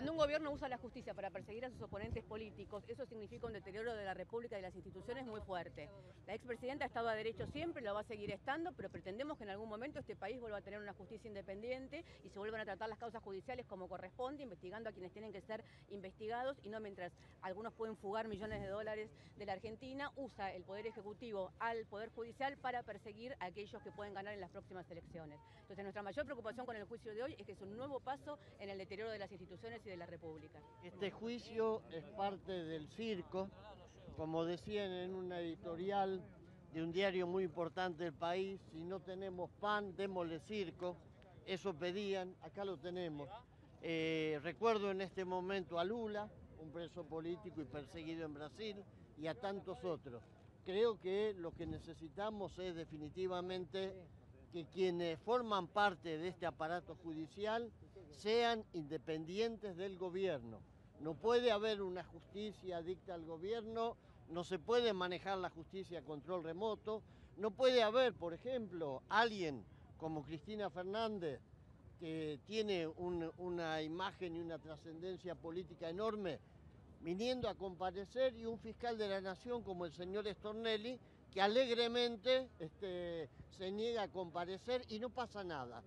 Cuando un gobierno usa la justicia para perseguir a sus oponentes políticos, eso significa un deterioro de la República y de las instituciones muy fuerte. La expresidenta ha estado a derecho siempre, lo va a seguir estando, pero pretendemos que en algún momento este país vuelva a tener una justicia independiente y se vuelvan a tratar las causas judiciales como corresponde, investigando a quienes tienen que ser investigados, y no mientras algunos pueden fugar millones de dólares de la Argentina, usa el Poder Ejecutivo al Poder Judicial para perseguir a aquellos que pueden ganar en las próximas elecciones. Entonces nuestra mayor preocupación con el juicio de hoy es que es un nuevo paso en el deterioro de las instituciones y de la República. Este juicio es parte del circo, como decían en una editorial de un diario muy importante del país: si no tenemos pan, démosle circo. Eso pedían, acá lo tenemos. Recuerdo en este momento a Lula, un preso político y perseguido en Brasil, y a tantos otros. Creo que lo que necesitamos es definitivamente que quienes forman parte de este aparato judicial sean independientes del gobierno. No puede haber una justicia adicta al gobierno, no se puede manejar la justicia a control remoto, no puede haber, por ejemplo, alguien como Cristina Fernández, que tiene una imagen y una trascendencia política enorme, viniendo a comparecer, y un fiscal de la Nación como el señor Stornelli, que alegremente se niega a comparecer y no pasa nada.